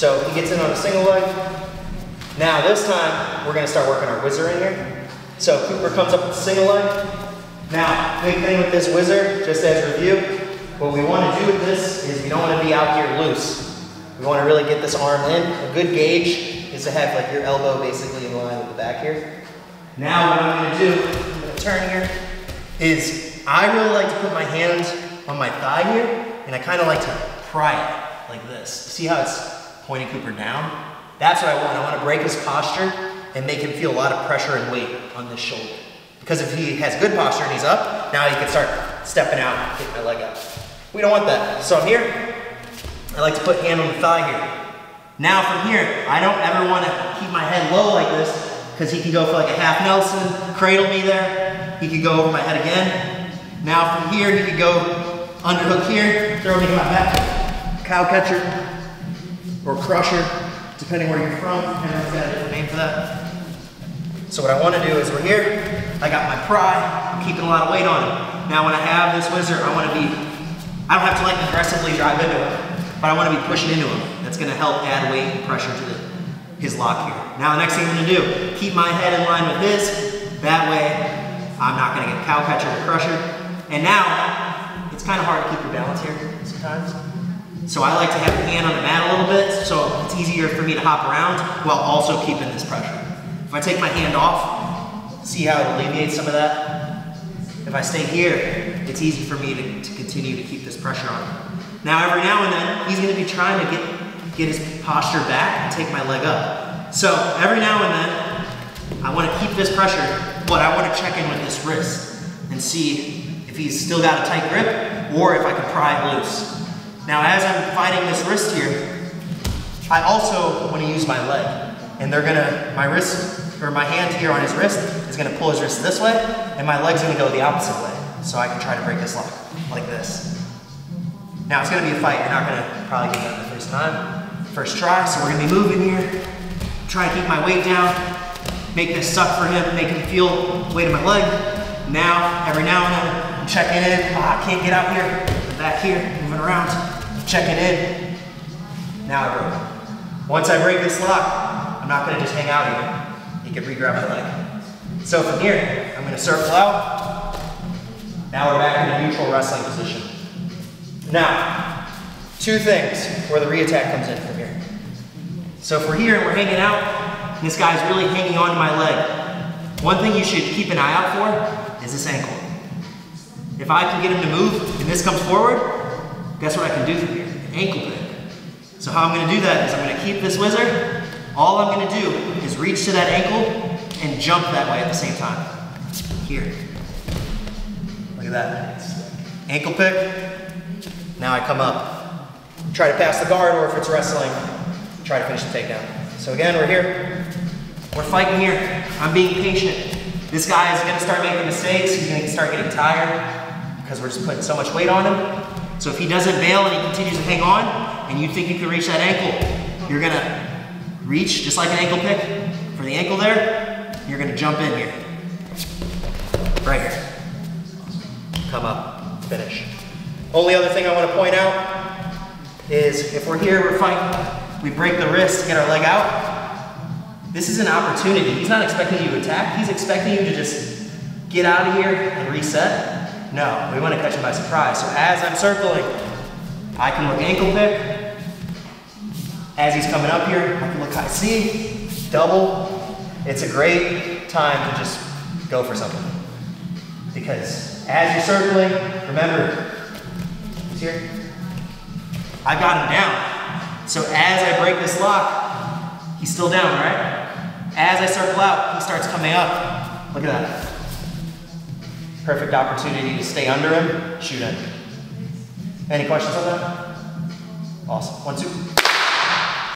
So he gets in on a single leg. Now this time, we're gonna start working our whizzer in here. So Cooper comes up with a single leg. Now, big thing with this whizzer, just as review, what we wanna do with this is we don't wanna be out here loose. We wanna really get this arm in. A good gauge is to have like your elbow basically in line with the back here. Now what I'm gonna do, I'm gonna turn here, is I really like to put my hand on my thigh here, and I kinda like to pry it like this. See how it's pointing Cooper down? That's what I want. I wanna break his posture and make him feel a lot of pressure and weight on this shoulder. Because if he has good posture and he's up, now he can start stepping out and getting my leg up. We don't want that. So I'm here, I like to put hand on the thigh here. Now from here, I don't ever wanna keep my head low like this, because he can go for like a half Nelson, cradle me there. He could go over my head again. Now from here, he could go underhook here, throw me to my back, cow catcher, or crusher, depending where you're from. Everyone's got a different name for that. So what I wanna do is we're here, I got my pry, keeping a lot of weight on it. Now when I have this whizzer, I wanna be, I don't have to like aggressively drive into it, but I wanna be pushing into him. That's gonna help add weight and pressure to his lock here. Now the next thing I'm gonna do, keep my head in line with his, that way I'm not gonna get cow catcher or crusher. And now, it's kinda hard to keep your balance here sometimes. So I like to have the hand on the mat a little bit, so it's easier for me to hop around while also keeping this pressure. If I take my hand off, see how it alleviates some of that? If I stay here, it's easy for me to continue to keep this pressure on. Now every now and then, he's gonna be trying to get his posture back and take my leg up. So every now and then, I want to keep this pressure, but I want to check in with this wrist and see if he's still got a tight grip or if I can pry it loose. Now as I'm fighting this wrist here, I also want to use my leg. And they're gonna, my wrist, or my hand here on his wrist is gonna pull his wrist this way, and my leg's gonna go the opposite way. So I can try to break this lock, like this. Now it's gonna be a fight, you're not gonna probably get that the first time, first try, so we're gonna be moving here. Try to keep my weight down, make this suck for him, make him feel the weight of my leg. Now, every now and then, I'm checking in. Oh, I can't get out here. I'm back here, moving around, checking in. Now I break. Once I break this lock, I'm not gonna just hang out here. He can re-grab my leg. So from here, I'm gonna circle out. Now we're back in a neutral wrestling position. Now, two things where the re-attack comes in from here. So if we're here and we're hanging out, and this guy's really hanging on to my leg, one thing you should keep an eye out for is this ankle. If I can get him to move and this comes forward, guess what I can do from here? An ankle pick. So how I'm gonna do that is I'm gonna keep this whizzer, all I'm gonna do is reach to that ankle and jump that way at the same time. Here. Look at that. Ankle pick. Now I come up. Try to pass the guard, or if it's wrestling, try to finish the takedown. So again, we're here. We're fighting here. I'm being patient. This guy is gonna start making mistakes. He's gonna start getting tired because we're just putting so much weight on him. So if he doesn't bail and he continues to hang on and you think you can reach that ankle, you're gonna reach just like an ankle pick for the ankle there. You're gonna jump in here. Right here. Come up, finish. Only other thing I wanna point out is if we're here, we're fighting. We break the wrist, get our leg out. This is an opportunity. He's not expecting you to attack. He's expecting you to just get out of here and reset. No, we want to catch him by surprise. So as I'm circling, I can look ankle pick. As he's coming up here, I can look high C, double. It's a great time to just go for something. Because as you're circling, remember, he's here. I got him down. So as I break this lock, he's still down, right? As I circle out, he starts coming up. Look at that. Perfect opportunity to stay under him, shoot him. Any questions on that? Awesome. 1, 2.